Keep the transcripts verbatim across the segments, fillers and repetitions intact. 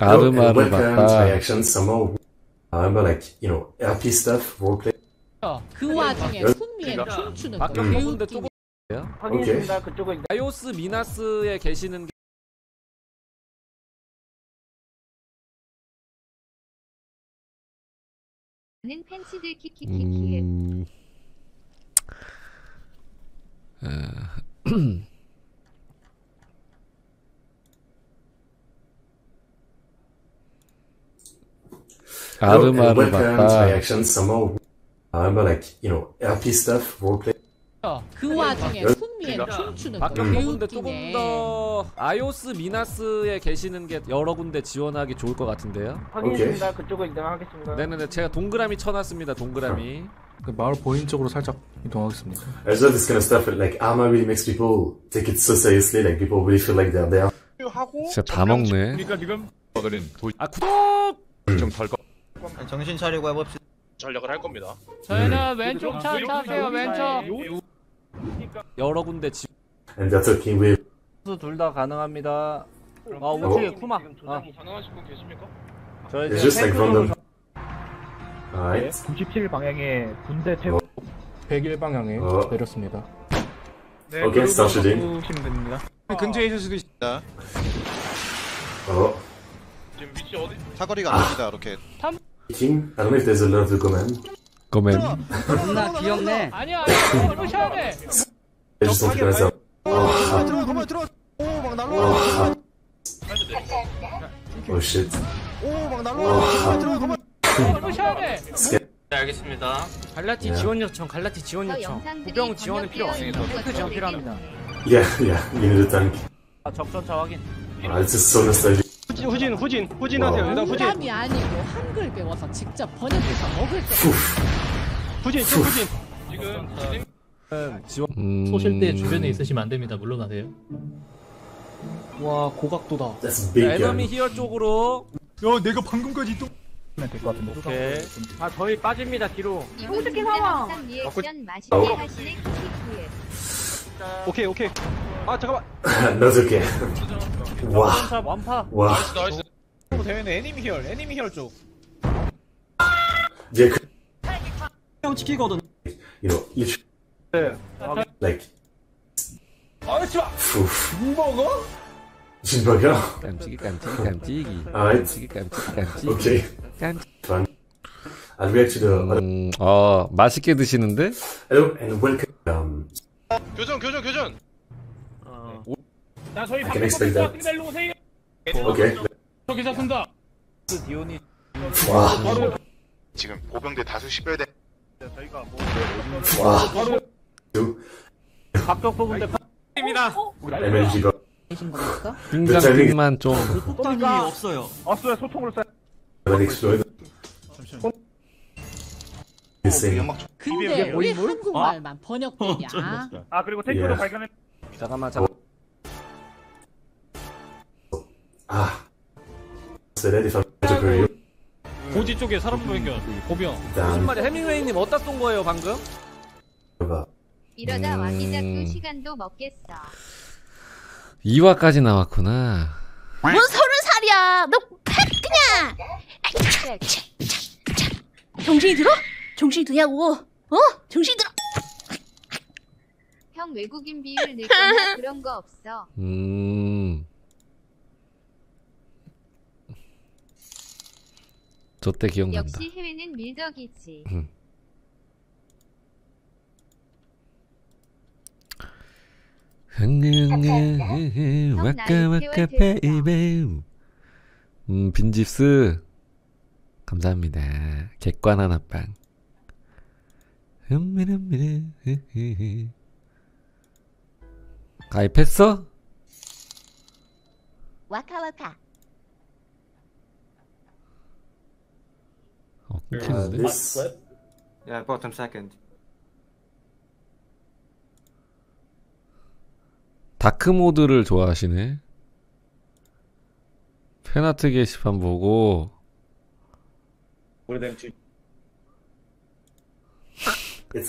No, it went down to action some more. I remember like, you know, 알 피 stuff, roleplay. 그 와중에 순미의 춤추는 거. 배우인데 조금 확인입니다. 그쪽은 아이오스 미나스에 계시는. 는 팬츠들 키키키키에. 음... 아르마를 봤다. I remember like, you know, 알 피 stuff, roleplay. 그 와중에 순미의 춤추는 거. 배우인데 조금 더 아이오스 미나스에 계시는 게 여러 군데 지원하기 좋을 것 같은데요. 확인했습니다. 그쪽으로 이동하겠습니다. 네네네, 제가 동그라미 쳐놨습니다. 동그라미. 그 마을 보인 쪽으로 살짝 이동하겠습니다. I love this kind of stuff. Like armor really makes people take it so seriously. Like people really feel like they're there. 진짜 다 먹네. 그러니까 지금 아 구독. 좀 털고. 정신 차리고 해봅시다. 전략을 할 겁니다. 저희는 왼쪽 차 타세요. 왼쪽. 여러 군데 집. 둘 다 가능합니다. 아 오케이 쿠마. 가능하신 분 계십니까? 저희 지금 구십칠 방향에 군대 태우. 백일 방향에 내렸습니다. 네. 오케이 스타시딩. 근처에 있을 수도 있다. 어. 지금 위치 어디? 사거리가 아닙니다. 이렇게. King, I don't know if there's a lot to comment. Comment. 겁나 귀엽네. 아니야, 해보셔야 돼. 계속 들어가서. 아, 들어, 들어, 들어. 오, 막 날라. 오, shit. 오, 막 날라. 들어, 들어. 해보셔야 돼. 네, 알겠습니다. 갈라티 지원 요청, 갈라티 지원 요청. 보병 지원은 필요 없습니다. 탱크 지원 필요합니다. Yeah, yeah, you need a tank. 아, 적전차 확인. 아, it's so nostalgic. 후진, 후진, 후진하세요. 일단 후진. 사람이 아니고 한글 배워서 직접 번역해서 먹을 때. 후진, 후진. 지금 지금 소실대 주변에 있으시면 안 됩니다. 물러나세요. 와 고각도다. 에너미 히어 쪽으로. 야 내가 방금까지 또. 될 것 같은데. 오케이. 아 저희 빠집니다 뒤로. 솔직히 상황. 오케이 오케이. 아 잠깐만. 넣어줄게. 와. 완파. 와. 대회는 애니미 히얼, 애니미 히얼 쪽. 이제 그. 형 지키거든. 이거 이. 네. Like. 아 좋아. 먹어? 진 먹어? 깜찍이 깜찍이 깜찍이. 아 깜찍이 깜찍이 깜찍이. 오케이. 깜찍. I'll react to the. 아 맛있게 드시는데? Hello and welcome. 교전 교전 교전. 나 저희 방금 끝났습니다. 일로 오세요. 오케이. 저 괜찮습니다. 디온이. 와. 지금 보병대 다수 십여 대. 저희가 뭐. 와. 바로. 갑격 보병대 입니다. 엠엔지가. 긴장만 좀. 폭탄이 없어요. 없어요. 소통으로 써. 잠시만. 근데 왜 한국말만 번역되냐? 아 그리고 탱크도 발견했. 잠깐만 잠. 아, 고지 쪽에 사람 발견. 보병. 무슨 말이야? 해밍웨이님 어디다 쏜 거예요 방금? 이러다 왕이작도 시간도 먹겠어. 이 화까지 나왔구나. 뭔 서른 살이야? 너 팩트냐? 정신이 들어? 정신이 드냐고? 어? 정신이 들어? 형 외국인 비율 늘거나 그런 거 없어. 음. 저때 기억난다. 역시 해외는 밀덕이지. 응. 와카 와카 베이베. 음 빈집스 감사합니다. 객관 하나빵. 가입했어? 와카 와카. 어, 끊기는데? Yeah, bottom second. 다크 모드를 좋아하시네. 팬아트 게시판 보고. It's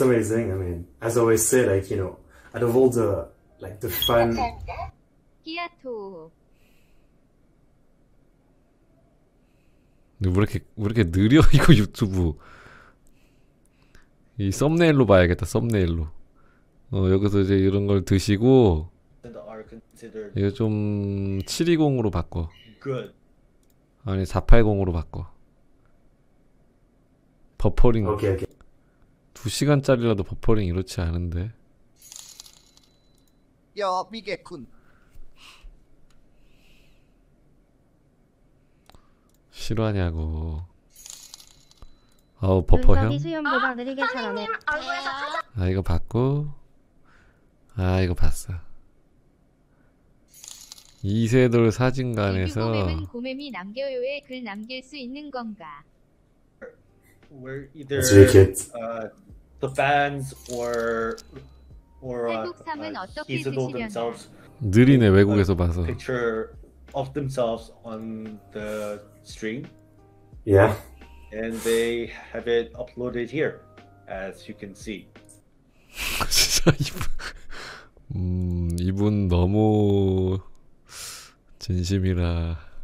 amazing. I mean, as I always say, like you know, out of all the like the fun. 근데 왜 이렇게 왜 이렇게 느려 이거 유튜브. 이 썸네일로 봐야겠다. 썸네일로. 어 여기서 이제 이런 걸 드시고 이거 좀 칠이공으로 바꿔. 아니 사백팔십으로 바꿔. 버퍼링. 오케이, 오케이. 두 시간짜리라도 버퍼링 이렇지 않은데. 야, 미개군. 싫어하냐고. 아우 버퍼형. 아 이거 봤고. 아 이거 봤어. 이세돌 사진관에서. 고매는 고매미 남겨요에 글 남길 수 있는 건가? We're either uh, the fans or or uh, uh, Isidore themselves. 느리네 외국에서 봐서. Picture of themselves on the stream. Yeah. And they have it uploaded here, as you can see. 진짜 이분, 음 이분 너무 진심이라.